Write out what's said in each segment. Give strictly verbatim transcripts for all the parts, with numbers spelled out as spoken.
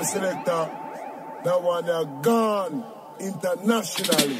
my selector. That one they are gone internationally.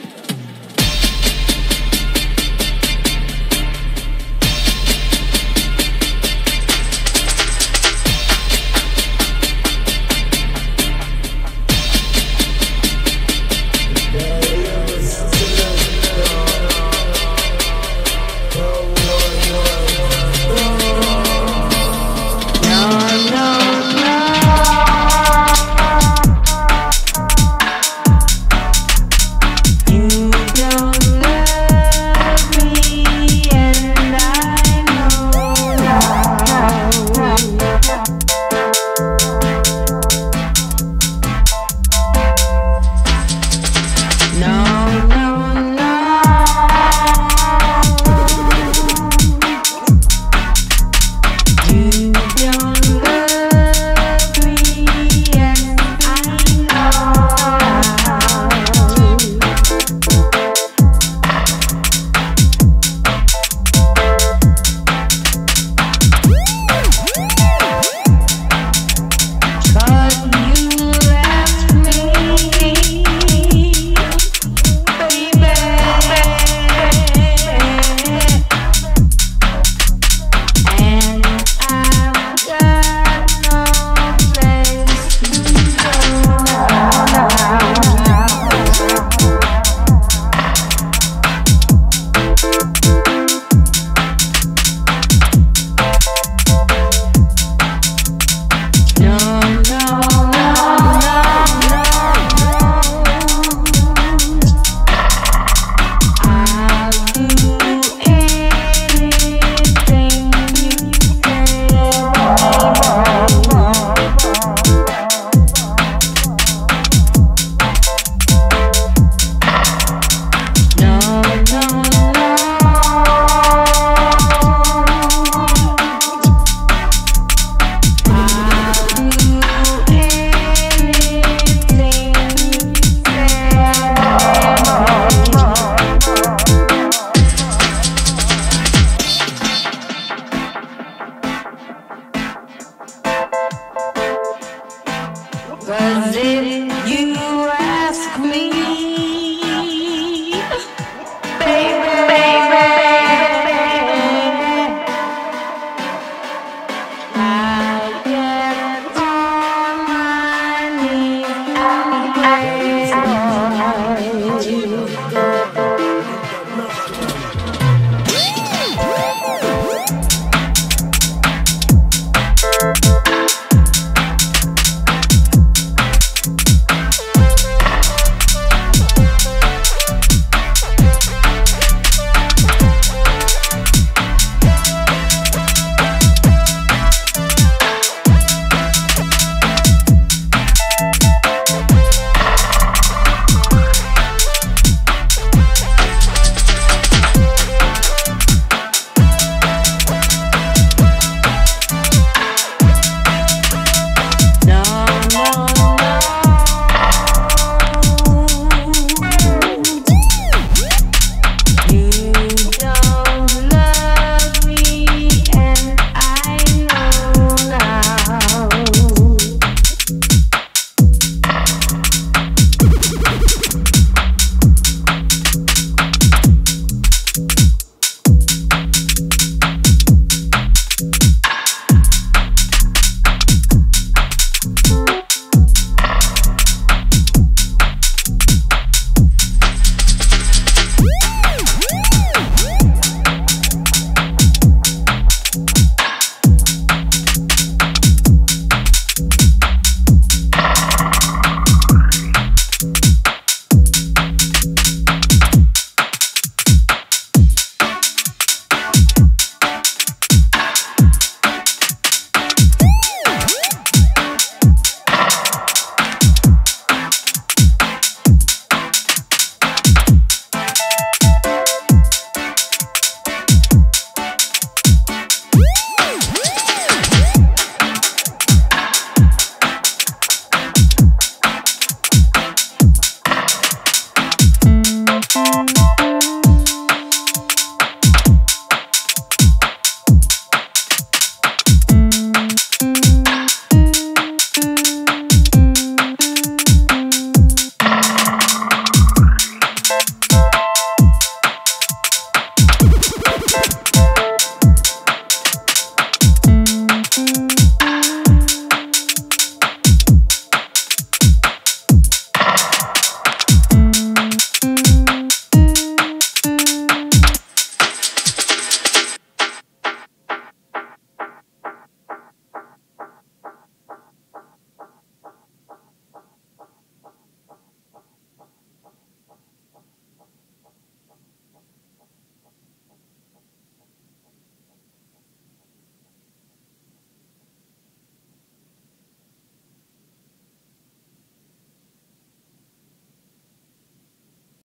Was it you?